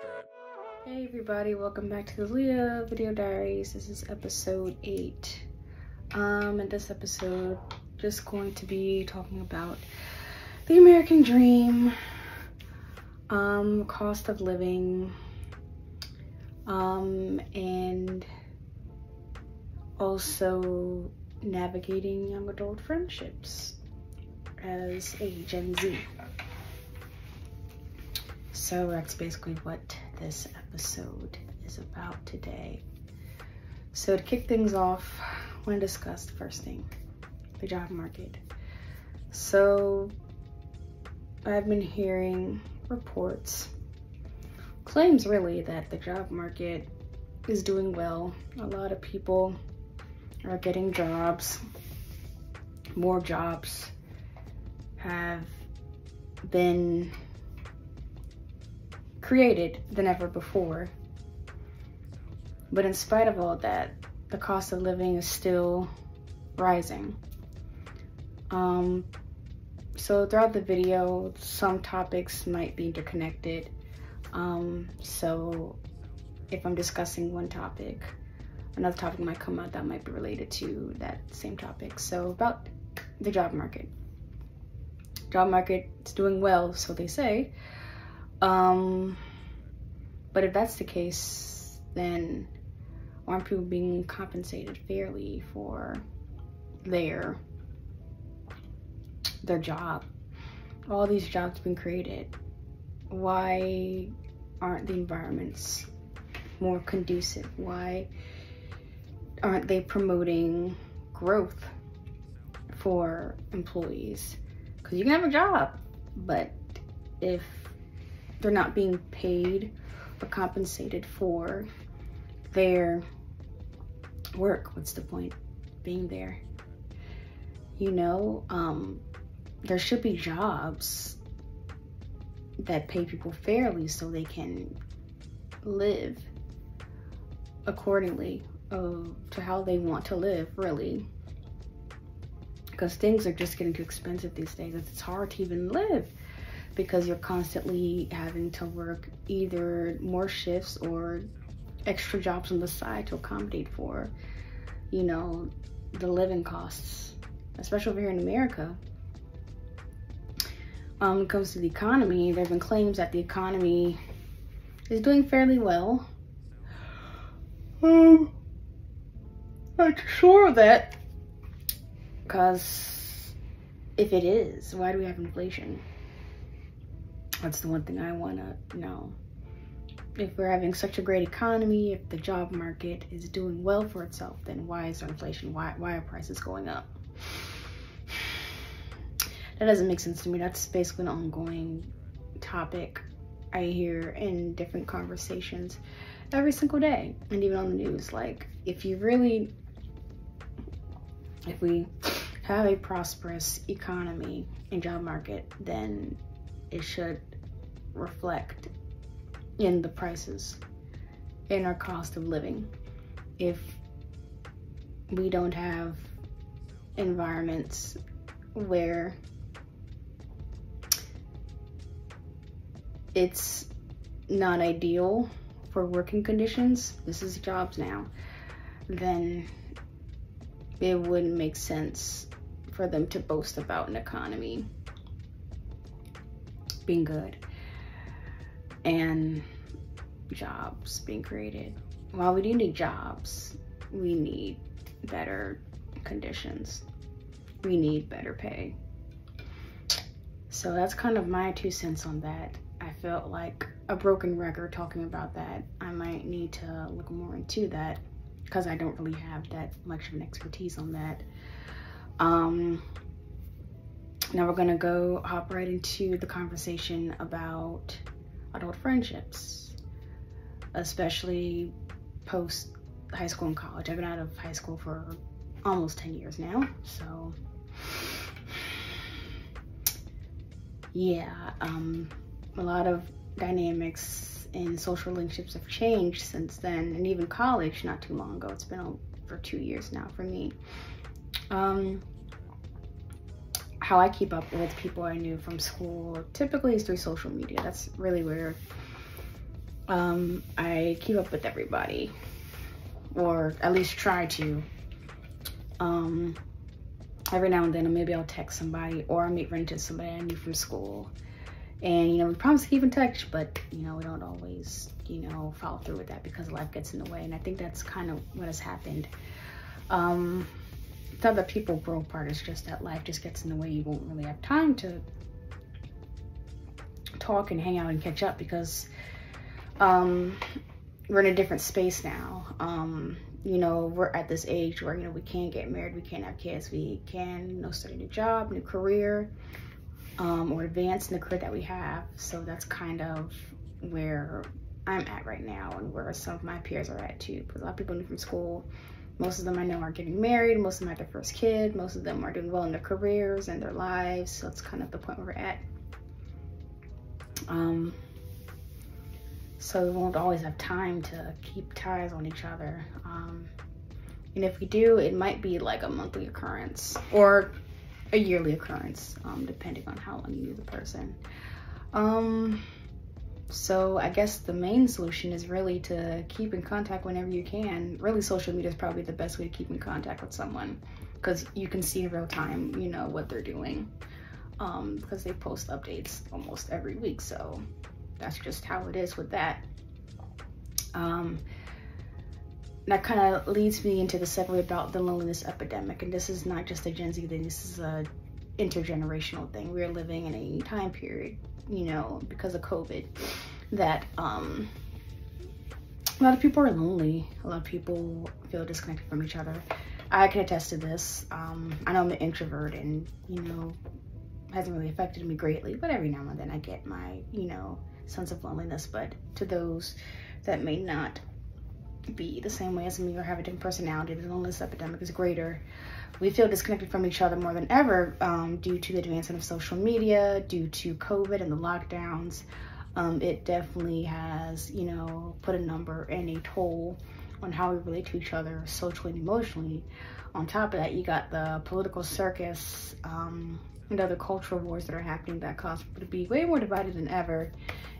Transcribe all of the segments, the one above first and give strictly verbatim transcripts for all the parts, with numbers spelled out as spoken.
strap. Hey everybody, welcome back to the Leah video diaries. This is episode eight. Um, in this episode, just going to be talking about the American dream, um, cost of living, um, and also navigating young adult friendships as a Gen Z. So that's basically what this episode is about today. So to kick things off, I want to discuss the first thing, the job market. So I've been hearing reports, claims really, that the job market is doing well. A lot of people are getting jobs. More jobs have been created than ever before. But in spite of all that, the cost of living is still rising. Um, so throughout the video, some topics might be interconnected. Um, so if I'm discussing one topic, another topic might come out that might be related to that same topic. So about the job market. Job market is doing well, so they say. Um, but if that's the case, then aren't people being compensated fairly for their their job? All these jobs have been created. Why aren't the environments more conducive? Why aren't they promoting growth for employees? Because you can have a job, but if they're not being paid or compensated for their work, what's the point being there? You know, um, there should be jobs that pay people fairly so they can live accordingly uh, to how they want to live, really. Because things are just getting too expensive these days. It's hard to even live, because you're constantly having to work either more shifts or extra jobs on the side to accommodate for, you know, the living costs, especially over here in America. Um, when it comes to the economy, there have been claims that the economy is doing fairly well. Um, not sure of that, because if it is, why do we have inflation? That's the one thing I wanna know. If we're having such a great economy, if the job market is doing well for itself, then why is there inflation? Why, why are prices going up? That doesn't make sense to me. That's basically an ongoing topic I hear in different conversations every single day, and even on the news. Like, if you really, if we have a prosperous economy and job market, then it should reflect in the prices, in our cost of living. If we don't have environments where it's not ideal for working conditions, this is jobs now, then it wouldn't make sense for them to boast about an economy being good and jobs being created. While we do need jobs, we need better conditions. We need better pay. So that's kind of my two cents on that. I felt like a broken record talking about that. I might need to look more into that, because I don't really have that much of an expertise on that. Um, Now we're gonna go hop right into the conversation about adult friendships, especially post high school and college. I've been out of high school for almost ten years now, so yeah, um, a lot of dynamics and social relationships have changed since then, and even college not too long ago. It's been over two years now for me. Um, How I keep up with people I knew from school typically is through social media. That's really where um, I keep up with everybody, or at least try to. Um, every now and then, maybe I'll text somebody, or I may run into somebody I knew from school. And, you know, we promise to keep in touch, but, you know, we don't always, you know, follow through with that because life gets in the way. And I think that's kind of what has happened. Um, it's not that people broke apart, it's just that life just gets in the way. You won't really have time to talk and hang out and catch up because um, we're in a different space now. Um, you know, we're at this age where, you know, we can't get married, we can't have kids, we can, you know, start a new job, new career. Um, or advance in the career that we have. So that's kind of where I'm at right now and where some of my peers are at too. Because a lot of people new from school, most of them I know are getting married, most of them have their first kid, most of them are doing well in their careers and their lives. So that's kind of the point where we're at. Um, so we won't always have time to keep ties on each other. Um, and if we do, it might be like a monthly occurrence or a yearly occurrence, um, depending on how long you knew the person. Um, so I guess the main solution is really to keep in contact whenever you can. Really, social media is probably the best way to keep in contact with someone because you can see in real time, you know, what they're doing um, because they post updates almost every week. So that's just how it is with that. Um, That kind of leads me into the segue about the loneliness epidemic. And this is not just a Gen Z thing, this is a intergenerational thing. We're living in a time period, you know, because of COVID, that um, a lot of people are lonely. A lot of people feel disconnected from each other. I can attest to this. Um, I know I'm an introvert and, you know, hasn't really affected me greatly, but every now and then I get my, you know, sense of loneliness. But to those that may not be the same way as me or have a different personality, the loneliness epidemic is greater. We feel disconnected from each other more than ever um, due to the advancement of social media, due to COVID and the lockdowns. Um, it definitely has, you know, put a number and a toll on how we relate to each other socially and emotionally. On top of that, you got the political circus um, and other cultural wars that are happening that cause people to be way more divided than ever.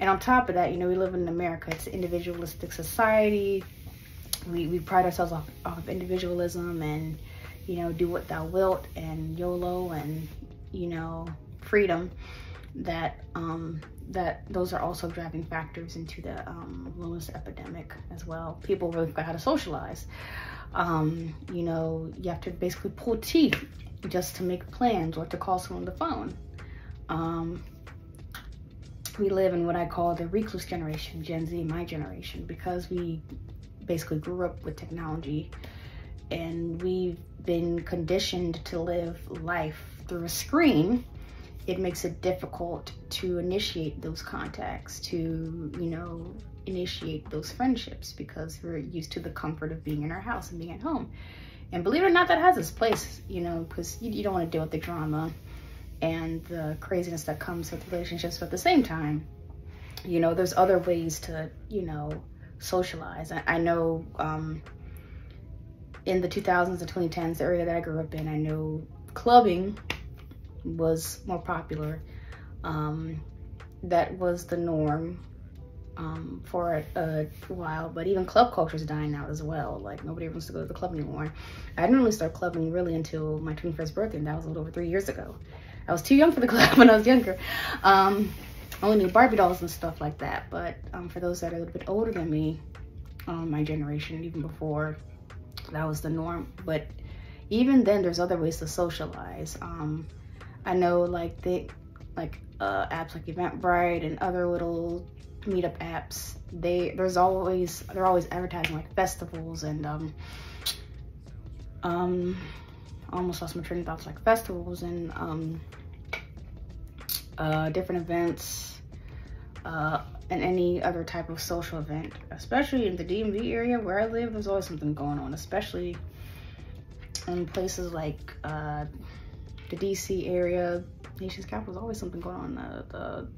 And on top of that, you know, we live in America. It's an individualistic society. We, we pride ourselves off, off of individualism and, you know, do what thou wilt and YOLO and, you know, freedom. That um, that those are also driving factors into the um, loneliness epidemic as well. People really forgot how to socialize. Um, you know, you have to basically pull teeth just to make plans or to call someone on the phone. Um, we live in what I call the recluse generation, Gen Z, my generation, because we basically grew up with technology and we've been conditioned to live life through a screen. It makes it difficult to initiate those contacts, to, you know, initiate those friendships because we're used to the comfort of being in our house and being at home. And believe it or not, that has its place, you know, because you, you don't want to deal with the drama and the craziness that comes with relationships. But at the same time, you know, there's other ways to, you know, socialize. I, I know um, in the two thousands and twenty tens, the area that I grew up in, I know clubbing was more popular. Um, that was the norm um, for a, a while, but even club culture is dying out as well. Like nobody wants to go to the club anymore. I didn't really start clubbing really until my twenty-first birthday, and that was a little over three years ago. I was too young for the club when I was younger. Um, I only knew Barbie dolls and stuff like that, but um, for those that are a little bit older than me, um, my generation, even before, that was the norm. But even then, there's other ways to socialize. Um, I know like they, like uh, apps like Eventbrite and other little meetup apps. They there's always they're always advertising like festivals and um um I almost lost my train of thoughts, like festivals and um. Uh, different events uh, and any other type of social event. Especially in the D M V area where I live, there's always something going on, especially in places like uh, the D C area, nation's capital, there's always something going on. The, the,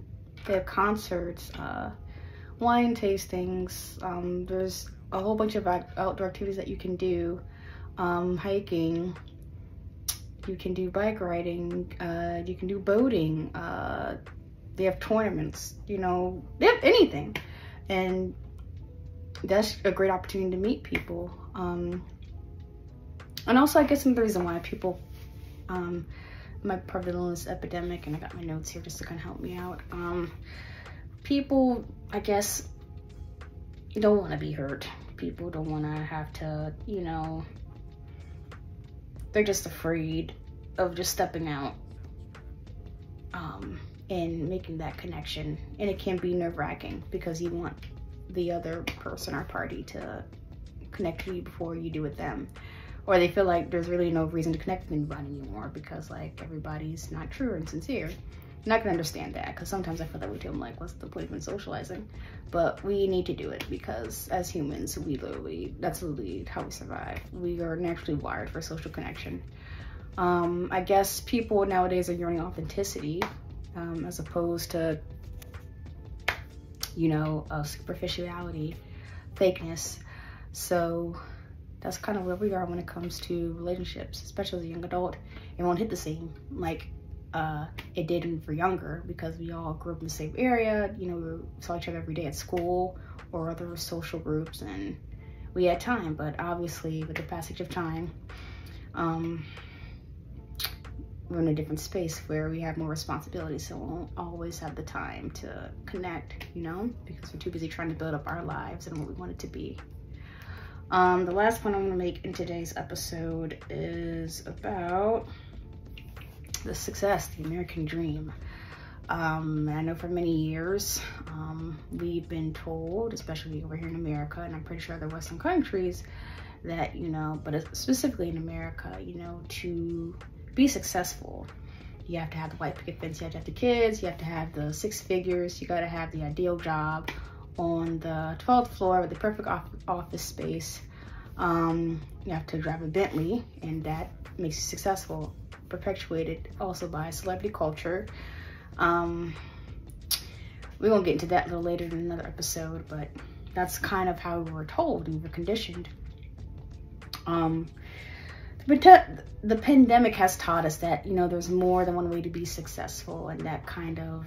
they have concerts, uh, wine tastings, um, there's a whole bunch of outdoor activities that you can do, um, hiking. You can do bike riding, uh, you can do boating, uh, they have tournaments, you know, they have anything. and that's a great opportunity to meet people. Um, and also I guess the reason why people, um, my prevalence epidemic, and I got my notes here just to kind of help me out. Um, people, I guess, don't want to be hurt. People don't want to have to, you know, they're just afraid of just stepping out um, and making that connection. And it can be nerve-wracking because you want the other person or party to connect with you before you do with them. Or they feel like there's really no reason to connect with anybody anymore because like everybody's not true and sincere. I'm not gonna understand that because sometimes I feel that we do. I'm like, what's the point of socializing? But we need to do it because as humans, we literally, that's literally how we survive. We are naturally wired for social connection. Um, I guess people nowadays are yearning authenticity um, as opposed to, you know, uh, superficiality, fakeness. So that's kind of where we are when it comes to relationships, especially as a young adult. It won't hit the same like uh, it did when we were younger because we all grew up in the same area. You know, we saw each other every day at school or other social groups, and we had time. But obviously, with the passage of time, um, we're in a different space where we have more responsibilities, so we won't always have the time to connect, you know, because we're too busy trying to build up our lives and what we want it to be. Um, the last one I'm going to make in today's episode is about the success, the American dream. Um, and I know for many years, um, we've been told, especially over here in America, and I'm pretty sure other Western countries, that, you know, but specifically in America, you know, to be successful, you have to have the white picket fence, you have to have the kids, you have to have the six figures, you got to have the ideal job on the twelfth floor with the perfect office space. Um, you have to drive a Bentley, and that makes you successful, perpetuated also by celebrity culture. Um, we're gonna get into that a little later in another episode, but that's kind of how we were told and we were conditioned. Um, the, the pandemic has taught us that, you know, there's more than one way to be successful, and that kind of,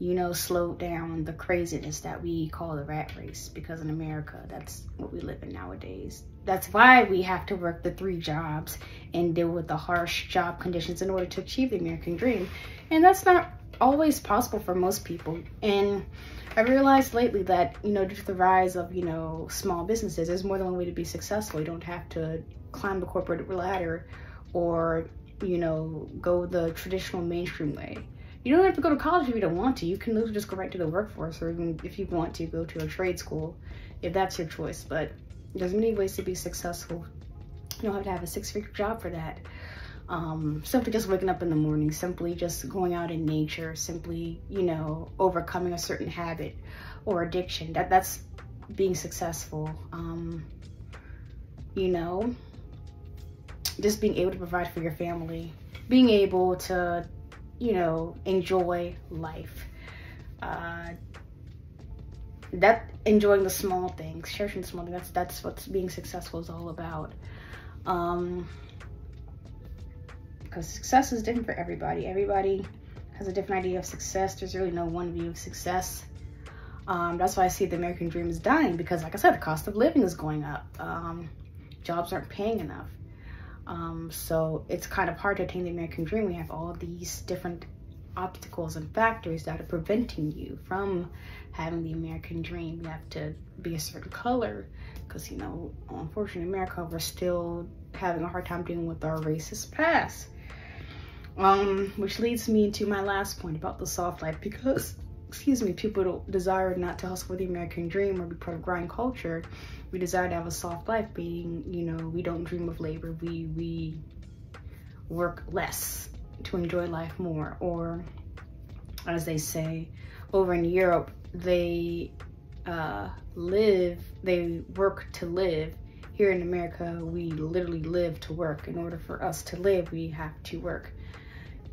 you know, slow down the craziness that we call the rat race, because in America, that's what we live in nowadays. That's why we have to work the three jobs and deal with the harsh job conditions in order to achieve the American dream. And that's not always possible for most people. And I realized lately that, you know, due to the rise of, you know, small businesses, there's more than one way to be successful. You don't have to climb the corporate ladder or, you know, go the traditional mainstream way. You don't have to go to college if you don't want to. You can literally just go right to the workforce, or even if you want to, go to a trade school, if that's your choice. But there's many ways to be successful. You don't have to have a six-figure job for that. Um, simply just waking up in the morning, simply just going out in nature, simply, you know, overcoming a certain habit or addiction. That that's being successful. Um, you know, just being able to provide for your family, being able to, you know, enjoy life. Uh, that enjoying the small things, cherishing the small things, that's, that's what being successful is all about. Um, because success is different for everybody. Everybody has a different idea of success. There's really no one view of success. Um, that's why I see the American dream is dying, because like I said, the cost of living is going up. Um, jobs aren't paying enough. Um, so it's kind of hard to attain the American dream. We have all these different obstacles and factors that are preventing you from having the American dream. You have to be a certain color because, you know, unfortunately in America, we're still having a hard time dealing with our racist past. Um, which leads me to my last point about the soft life, because, excuse me, people don't desire not to hustle for the American dream or be part of grind culture. We desire to have a soft life, being, you know, we don't dream of labor. We, we work less to enjoy life more. Or as they say, over in Europe, they uh, live, they work to live. Here in America, we literally live to work. In order for us to live, we have to work.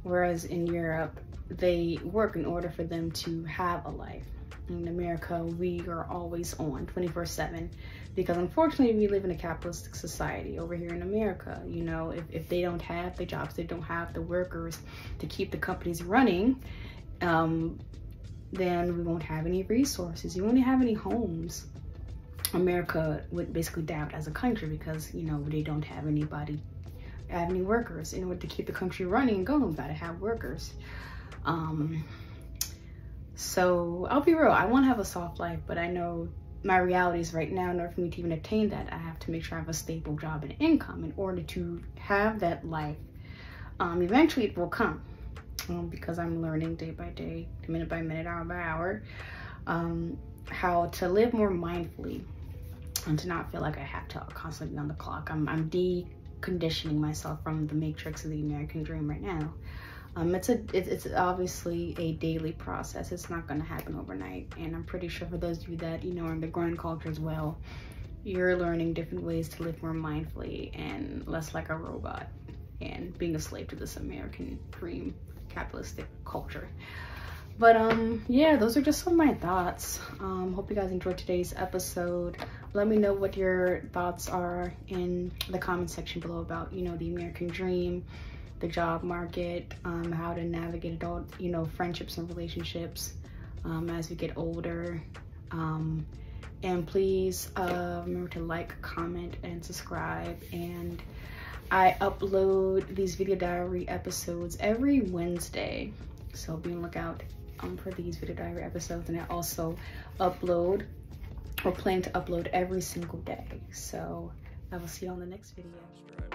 Whereas in Europe, they work in order for them to have a life. In America, we are always on twenty-four seven, because unfortunately we live in a capitalistic society over here in America. You know, if, if they don't have the jobs, they don't have the workers to keep the companies running, um, then we won't have any resources. You won't have any homes. America would basically die out as a country because, you know, they don't have anybody, have any workers. In order to keep the country running and going, we gotta have workers. Um, so I'll be real, I wanna have a soft life, but I know my reality is right now, in order for me to even attain that, I have to make sure I have a stable job and income in order to have that life. Um, eventually it will come um, because I'm learning day by day, minute by minute, hour by hour, um, how to live more mindfully and to not feel like I have to constantly be on the clock. I'm, I'm deconditioning myself from the matrix of the American dream right now. Um, it's a, it, it's obviously a daily process. It's not going to happen overnight. And I'm pretty sure for those of you that, you know, are in the grind culture as well, you're learning different ways to live more mindfully and less like a robot and being a slave to this American dream capitalistic culture. But um, yeah, those are just some of my thoughts. Um, hope you guys enjoyed today's episode. Let me know what your thoughts are in the comment section below about, you know, the American dream, the job market, um, how to navigate adult, you know, friendships and relationships um, as we get older. Um, and please uh, remember to like, comment, and subscribe. And I upload these video diary episodes every Wednesday. So be on the lookout um, for these video diary episodes. And I also upload or plan to upload every single day. So I will see you on the next video.